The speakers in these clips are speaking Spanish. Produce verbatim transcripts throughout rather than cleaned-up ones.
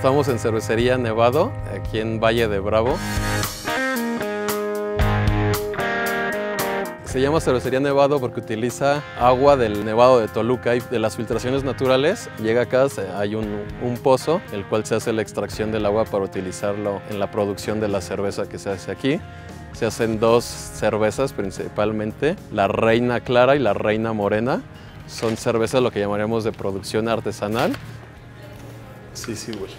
Estamos en Cervecería Nevado, aquí en Valle de Bravo. Se llama Cervecería Nevado porque utiliza agua del Nevado de Toluca y de las filtraciones naturales. Llega acá, hay un, un pozo, el cual se hace la extracción del agua para utilizarlo en la producción de la cerveza que se hace aquí. Se hacen dos cervezas principalmente, la Reina Clara y la Reina Morena. Son cervezas lo que llamaríamos de producción artesanal. Sí, sí, güey.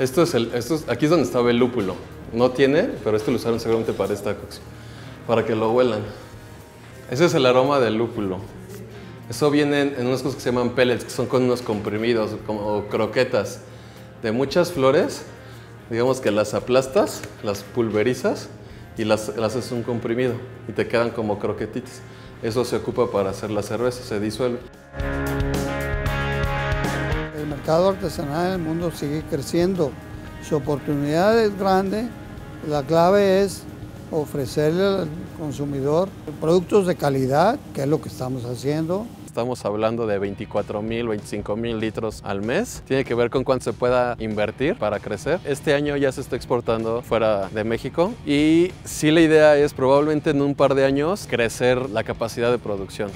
Esto es el, esto es, aquí es donde estaba el lúpulo. No tiene, pero esto lo usaron seguramente para esta cocción, para que lo huelan. Ese es el aroma del lúpulo. Eso viene en, en unas cosas que se llaman pellets, que son con unos comprimidos como croquetas de muchas flores. Digamos que las aplastas, las pulverizas y las, las haces un comprimido y te quedan como croquetitas. Eso se ocupa para hacer la cerveza, se disuelve. El mercado artesanal en el mundo sigue creciendo. Su oportunidad es grande. La clave es ofrecerle al consumidor productos de calidad, que es lo que estamos haciendo. Estamos hablando de veinticuatro mil, veinticinco mil litros al mes. Tiene que ver con cuánto se pueda invertir para crecer. Este año ya se está exportando fuera de México y sí, la idea es probablemente en un par de años crecer la capacidad de producción.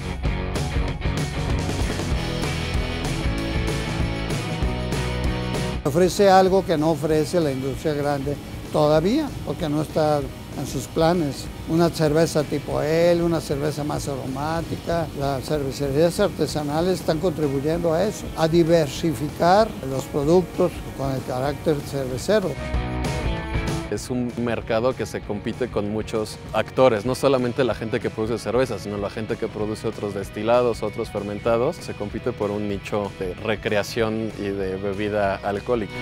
Ofrece algo que no ofrece la industria grande todavía, porque no está en sus planes. Una cerveza tipo él, una cerveza más aromática. Las cervecerías artesanales están contribuyendo a eso, a diversificar los productos con el carácter cervecero. Es un mercado que se compite con muchos actores, no solamente la gente que produce cerveza, sino la gente que produce otros destilados, otros fermentados. Se compite por un nicho de recreación y de bebida alcohólica.